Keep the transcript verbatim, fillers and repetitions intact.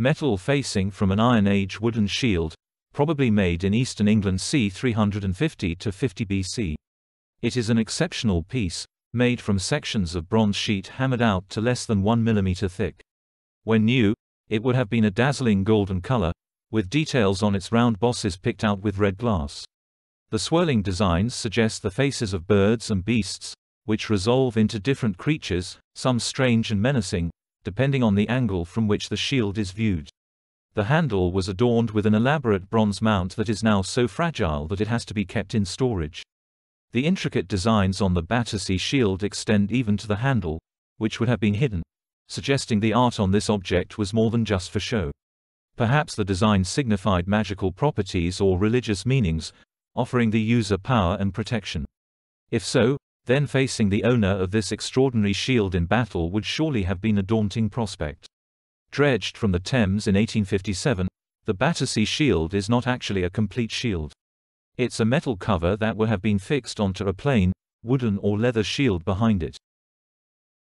metal facing from an Iron Age wooden shield, probably made in eastern England c. three hundred fifty to fifty B C. It is an exceptional piece, made from sections of bronze sheet hammered out to less than one millimeter thick. When new, it would have been a dazzling golden color, with details on its round bosses picked out with red glass. The swirling designs suggest the faces of birds and beasts, which resolve into different creatures, some strange and menacing, depending on the angle from which the shield is viewed. The handle was adorned with an elaborate bronze mount that is now so fragile that it has to be kept in storage. The intricate designs on the Battersea Shield extend even to the handle, which would have been hidden, suggesting the art on this object was more than just for show. Perhaps the design signified magical properties or religious meanings, offering the user power and protection. If so, then facing the owner of this extraordinary shield in battle would surely have been a daunting prospect. Dredged from the Thames in eighteen fifty-seven, the Battersea Shield is not actually a complete shield. It's a metal cover that would have been fixed onto a plain, wooden or leather shield behind it.